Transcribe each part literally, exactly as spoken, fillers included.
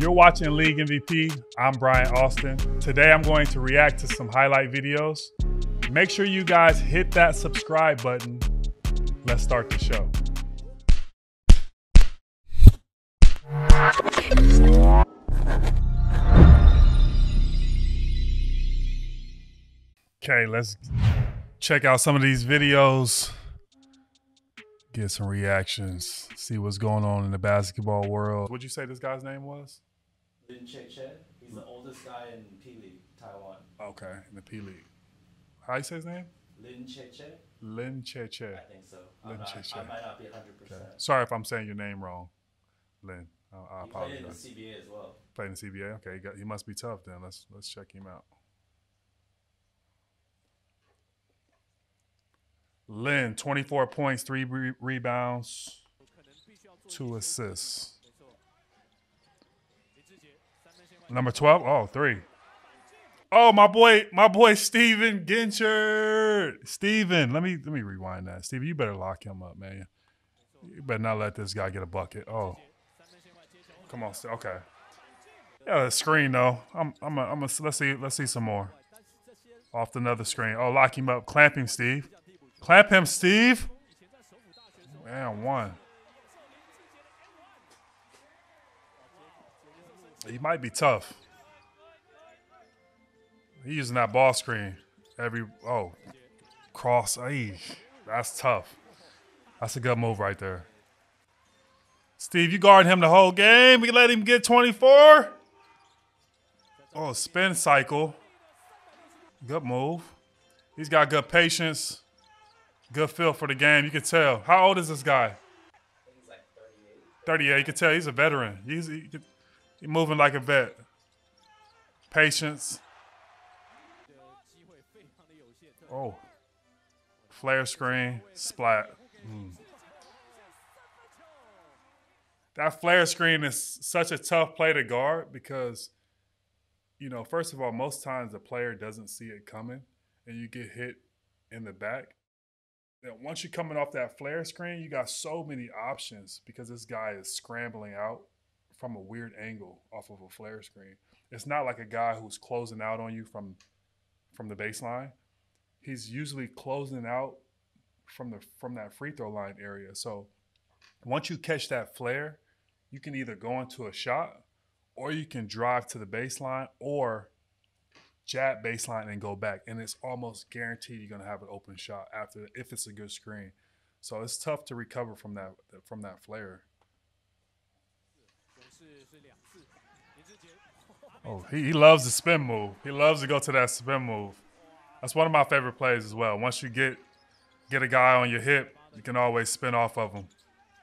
You're watching League M V P. I'm Bryant Austin. Today I'm going to react to some highlight videos. Make sure you guys hit that subscribe button. Let's start the show. Okay, let's check out some of these videos. Get some reactions. See what's going on in the basketball world. What'd you say this guy's name was? Lin Chih-Chieh. He's the oldest guy in P-League, Taiwan. Okay, in the P-League. How do you say his name? Lin Chih-Chieh. Lin Chih-Chieh. I think so. Lin Chih-Chieh. I might not be one hundred percent. Okay. Sorry if I'm saying your name wrong, Lin. I, I apologize. He played in the C B A as well. Played in the C B A? Okay, he, got, he must be tough then. Let's, let's check him out. Lin, twenty-four points, three re rebounds, two assists. Number twelve, oh, three. Oh, my boy, my boy, Steven Guinchard. Steven, let me let me rewind that. Steven, you better lock him up, man. You better not let this guy get a bucket. Oh, come on, okay. Yeah, the screen though. I'm I'm a, I'm a, let's see let's see some more. Off another screen. Oh, lock him up, clamp him, Steve. Clap him, Steve. Man, one. He might be tough. He's using that ball screen. Every oh, cross. Ay, that's tough. That's a good move right there. Steve, you guard him the whole game. We let him get twenty-four. Oh, spin cycle. Good move. He's got good patience. Good feel for the game. You can tell. How old is this guy? He's like thirty-eight. thirty-eight. You can tell he's a veteran. He's he, he's moving like a vet. Patience. Oh. Flare screen. Splat. Mm. That flare screen is such a tough play to guard because, you know, first of all, most times the player doesn't see it coming and you get hit in the back. And once you're coming off that flare screen, you got so many options because this guy is scrambling out from a weird angle off of a flare screen. It's not like a guy who's closing out on you from, from the baseline. He's usually closing out from, the, from that free throw line area. So once you catch that flare, you can either go into a shot or you can drive to the baseline or jab baseline and go back, and it's almost guaranteed you're gonna have an open shot after if it's a good screen. So it's tough to recover from that from that flare. Oh, he, he loves the spin move. He loves to go to that spin move. That's one of my favorite plays as well. Once you get get a guy on your hip, you can always spin off of him.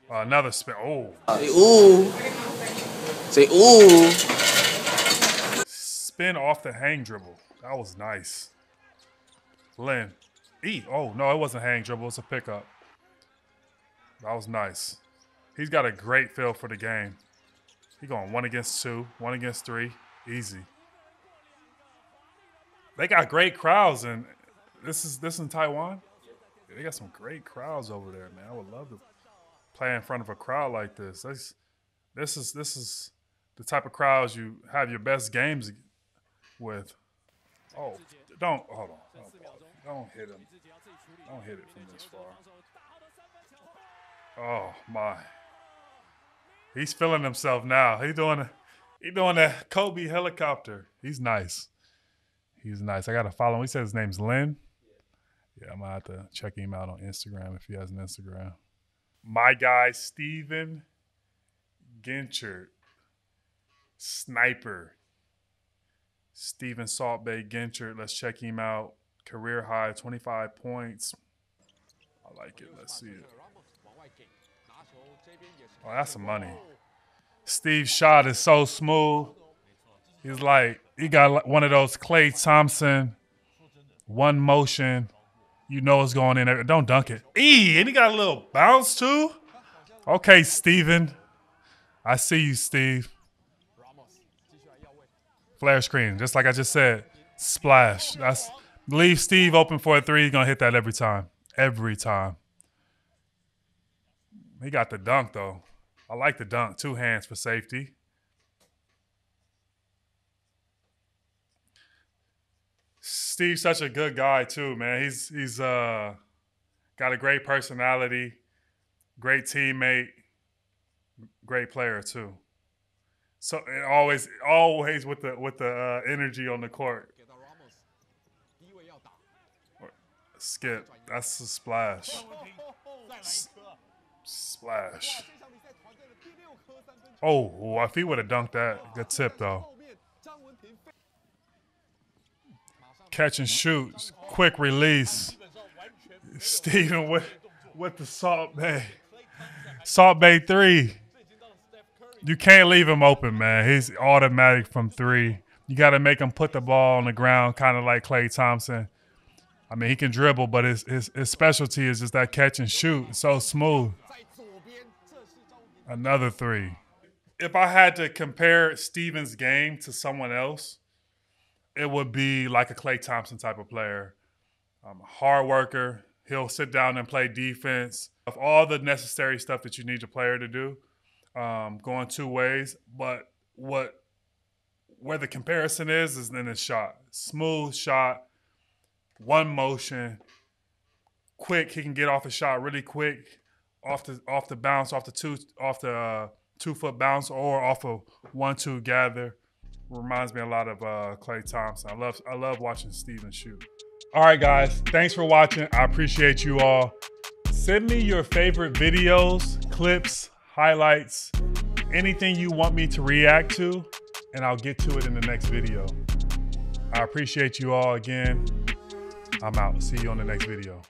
Uh, another spin. Oh. Say ooh. Say ooh. Spin off the hang dribble. That was nice. Lin. E. Oh, no, it wasn't hang dribble. It's a pickup. That was nice. He's got a great feel for the game. He's going one against two, one against three. Easy. They got great crowds, and this is this in Taiwan? They got some great crowds over there, man. I would love to play in front of a crowd like this. This, this is this is the type of crowds you have your best games against. With, oh, don't, hold on, oh, don't hit him, don't hit it from this far. Oh my, he's feeling himself now. He's doing a, he's doing a Kobe helicopter. He's nice, he's nice. I gotta follow him. He said his name's Lin. Yeah, I'm gonna have to check him out on Instagram if he has an Instagram. My guy Steven Guinchard, sniper. Steven Salt Bae Guinchard, let's check him out. Career high, twenty-five points. I like it, let's see it. Oh, that's some money. Steve's shot is so smooth. He's like, he got one of those Clay Thompson, one motion. You know it's going in there. Don't dunk it. E, and he got a little bounce too? Okay, Steven. I see you, Steve. Flare screen, just like I just said, splash. That's, leave Steve open for a three. He's going to hit that every time. Every time. He got the dunk, though. I like the dunk. Two hands for safety. Steve's such a good guy too, man. He's he's uh, got a great personality, great teammate, great player too. So and always always with the with the uh, energy on the court. Skip. That's a splash. S splash. Oh, if he would have dunked that, good tip though. Catch and shoot. Quick release. Steven with, with the Salt Bay. Salt Bay three. You can't leave him open, man. He's automatic from three. You got to make him put the ball on the ground, kind of like Klay Thompson. I mean, he can dribble, but his, his, his specialty is just that catch and shoot. It's so smooth. Another three. If I had to compare Steven's game to someone else, it would be like a Klay Thompson type of player. Um, a hard worker. He'll sit down and play defense. Of all the necessary stuff that you need a player to do, um, going two ways. But what where the comparison is is in his shot. Smooth shot. One motion, quick. He can get off the shot really quick, off the off the bounce, off the two off the uh, two foot bounce, or off of one two gather. Reminds me a lot of uh, Klay Thompson. I love I love watching Steven shoot. All right, guys, thanks for watching. I appreciate you all. Send me your favorite videos, clips, highlights, anything you want me to react to, and I'll get to it in the next video. I appreciate you all again. I'm out. See you on the next video.